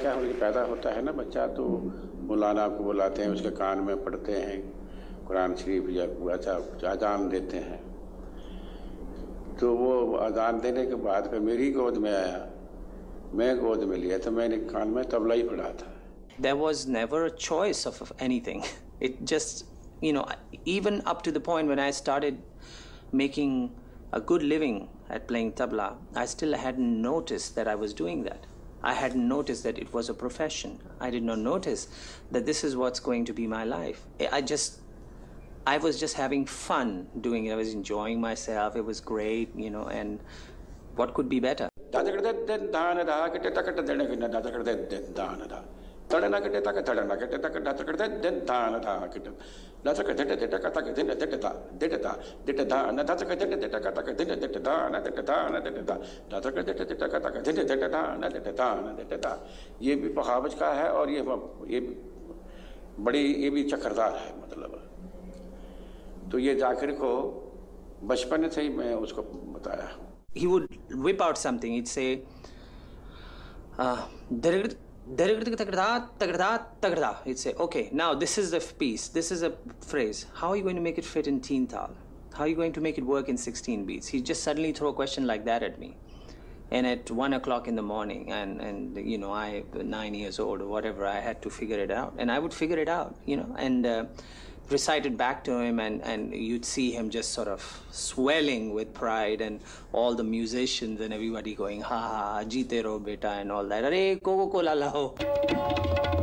क्या है, पैदा होता है ना बच्चा तो मौलाना को बुलाते हैं, उसके कान में पढ़ते हैं कुरान शरीफ या अच्छा अजान देते हैं। तो वो अजान देने के बाद फिर मेरी गोद में आया, मैं गोद में लिया तो मैंने कान में तबला ही पढ़ा था। There was never a choice of anything. It just, you know, even up to the point when I started making a good living at playing tabla, I still hadn't noticed that I was doing that. I hadn't noticed that it was a profession. I did not notice that this is what's going to be my life. I was just having fun doing it. I was enjoying myself. It was great, you know, and what could be better? ये भी पखावज का है और ये बड़ी ये भी चक्रदार है मतलब। तो ये जाकिर को बचपन से ही मैं उसको बताया। He would whip out something. He'd say, he'd say, okay, now this is the piece, this is a phrase. How are you going to make it fit in teen tal? How are you going to make it work in 16 beats? He'd just suddenly throw a question like that at me. And at 1 o'clock in the morning, and you know, I 9 years old or whatever, I had to figure it out, and I would figure it out, you know, and recite it back to him, and you'd see him just sort of swelling with pride, and all the musicians and everybody going, ha ha, jeete raho beta, and all that. Arey, coca-cola lao.